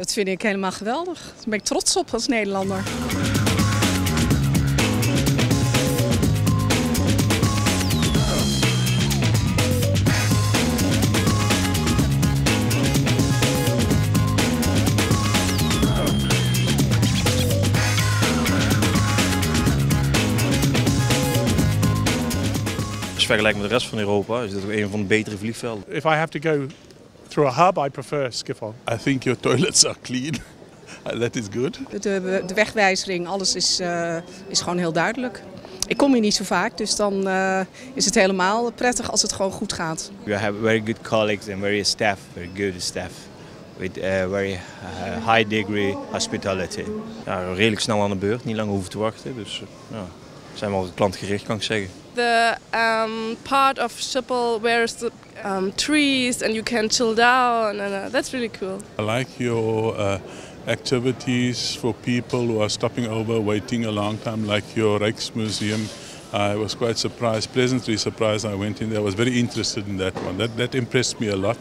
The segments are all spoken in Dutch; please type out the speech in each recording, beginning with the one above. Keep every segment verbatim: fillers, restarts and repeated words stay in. Dat vind ik helemaal geweldig. Daar ben ik trots op als Nederlander. Vergelijk met de rest van Europa is dit ook een van de betere vliegvelden. If I have to go through a hub, I prefer Schiphol. I think your toilets are clean. That is good. De, de wegwijzering, alles is, uh, is gewoon heel duidelijk. Ik kom hier niet zo vaak, dus dan uh, is het helemaal prettig als het gewoon goed gaat. We have very good colleagues and very staff, very good staff with a very high degree hospitality. Ja, redelijk snel aan de beurt, niet lang hoeven te wachten, dus ja. Zijn we altijd klantgericht, kan ik zeggen. The um, part of Schiphol where is the um, trees and you can chill down, and uh, that's really cool. I like your uh, activities for people who are stopping over, waiting a long time, like your Rijksmuseum. I was quite surprised, pleasantly surprised. I went in there. I was very interested in that one. That that impressed me a lot,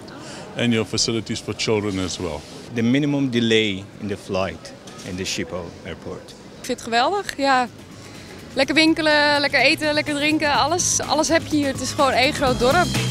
and your facilities for children as well. The minimum delay in the flight in the Schiphol airport. Ik vind het geweldig, ja. Lekker winkelen, lekker eten, lekker drinken, alles, alles heb je hier. Het is gewoon één groot dorp.